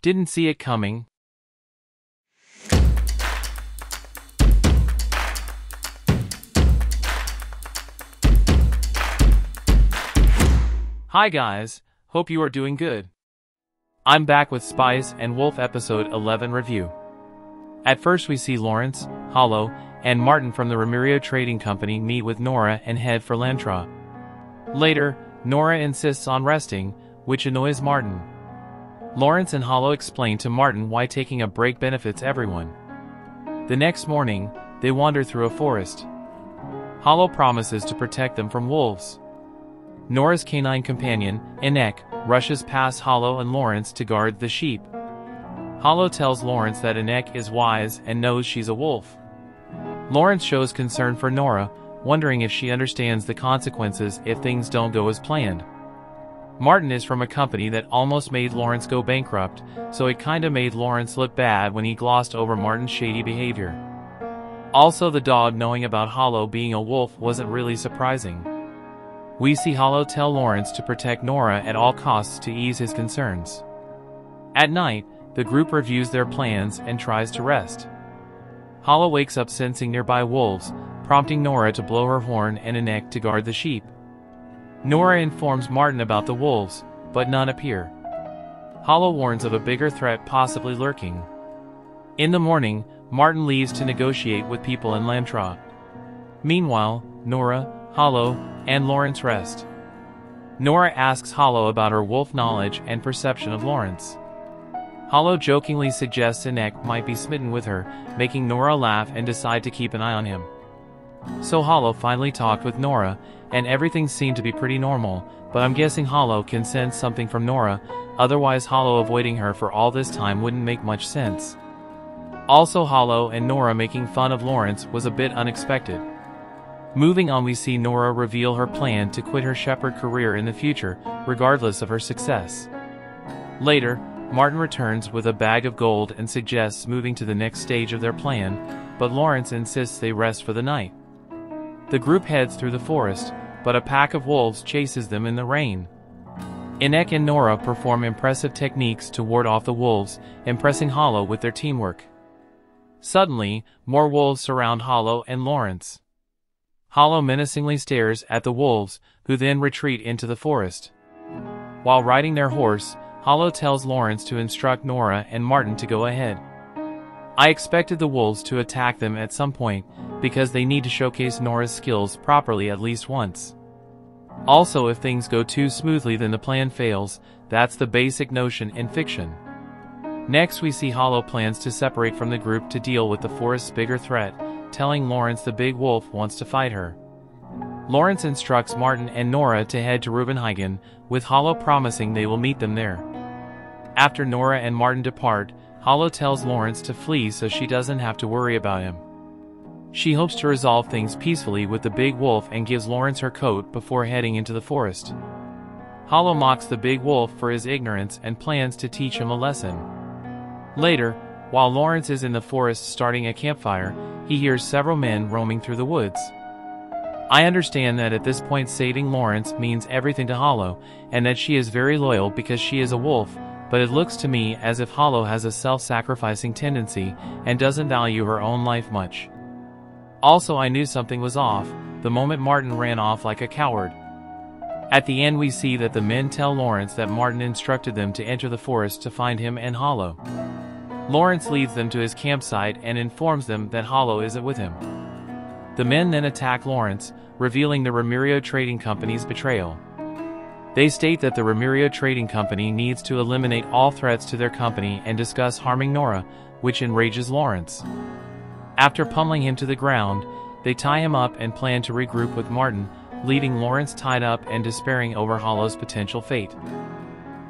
Didn't see it coming. Hi guys, hope you are doing good. I'm back with Spice and Wolf episode 11 review. At first we see Lawrence, Holo, and Marten from the Remerio Trading Company meet with Nora and head for Lantra. Later, Nora insists on resting, which annoys Marten. Lawrence and Holo explain to Marten why taking a break benefits everyone. The next morning, they wander through a forest. Holo promises to protect them from wolves. Nora's canine companion, Enek, rushes past Holo and Lawrence to guard the sheep. Holo tells Lawrence that Enek is wise and knows she's a wolf. Lawrence shows concern for Nora, wondering if she understands the consequences if things don't go as planned. Marten is from a company that almost made Lawrence go bankrupt, so it kinda made Lawrence look bad when he glossed over Marten's shady behavior. Also, the dog knowing about Holo being a wolf wasn't really surprising. We see Holo tell Lawrence to protect Nora at all costs to ease his concerns. At night, the group reviews their plans and tries to rest. Holo wakes up sensing nearby wolves, prompting Nora to blow her horn and Enek to guard the sheep. Nora informs Marten about the wolves, but none appear. Holo warns of a bigger threat possibly lurking. In the morning, Marten leaves to negotiate with people in Lantra. Meanwhile, Nora, Holo, and Lawrence rest. Nora asks Holo about her wolf knowledge and perception of Lawrence. Holo jokingly suggests Enek might be smitten with her, making Nora laugh and decide to keep an eye on him. So Holo finally talked with Nora, and everything seemed to be pretty normal, but I'm guessing Holo can sense something from Nora, otherwise Holo avoiding her for all this time wouldn't make much sense. Also, Holo and Nora making fun of Lawrence was a bit unexpected. Moving on, we see Nora reveal her plan to quit her shepherd career in the future, regardless of her success. Later, Marten returns with a bag of gold and suggests moving to the next stage of their plan, but Lawrence insists they rest for the night. The group heads through the forest, but a pack of wolves chases them in the rain. Enek and Nora perform impressive techniques to ward off the wolves, impressing Holo with their teamwork. Suddenly, more wolves surround Holo and Lawrence. Holo menacingly stares at the wolves, who then retreat into the forest. While riding their horse, Holo tells Lawrence to instruct Nora and Marten to go ahead. I expected the wolves to attack them at some point, because they need to showcase Nora's skills properly at least once. Also, if things go too smoothly then the plan fails, that's the basic notion in fiction. Next we see Holo plans to separate from the group to deal with the forest's bigger threat, telling Lawrence the big wolf wants to fight her. Lawrence instructs Marten and Nora to head to Ruvinheigen, with Holo promising they will meet them there. After Nora and Marten depart, Holo tells Lawrence to flee so she doesn't have to worry about him. She hopes to resolve things peacefully with the big wolf and gives Lawrence her coat before heading into the forest. Holo mocks the big wolf for his ignorance and plans to teach him a lesson. Later, while Lawrence is in the forest starting a campfire, he hears several men roaming through the woods. I understand that at this point saving Lawrence means everything to Holo, and that she is very loyal because she is a wolf, but it looks to me as if Holo has a self-sacrificing tendency and doesn't value her own life much. Also, I knew something was off the moment Marten ran off like a coward. At the end we see that the men tell Lawrence that Marten instructed them to enter the forest to find him and Holo. Lawrence leads them to his campsite and informs them that Holo isn't with him. The men then attack Lawrence, revealing the Remerio Trading Company's betrayal. They state that the Remerio Trading Company needs to eliminate all threats to their company and discuss harming Nora, which enrages Lawrence. After pummeling him to the ground, they tie him up and plan to regroup with Marten, leaving Lawrence tied up and despairing over Holo's potential fate.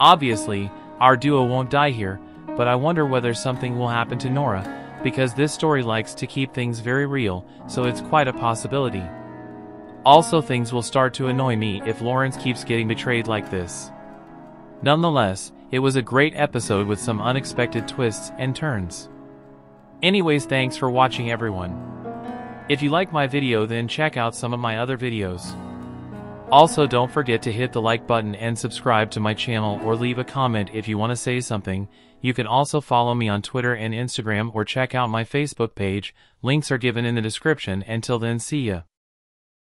Obviously, our duo won't die here, but I wonder whether something will happen to Nora, because this story likes to keep things very real, so it's quite a possibility. Also, things will start to annoy me if Lawrence keeps getting betrayed like this. Nonetheless, it was a great episode with some unexpected twists and turns. Anyways, thanks for watching everyone. If you like my video then check out some of my other videos. Also, don't forget to hit the like button and subscribe to my channel or leave a comment if you want to say something, You can also follow me on Twitter and Instagram or check out my Facebook page, links are given in the description. Until then, see ya.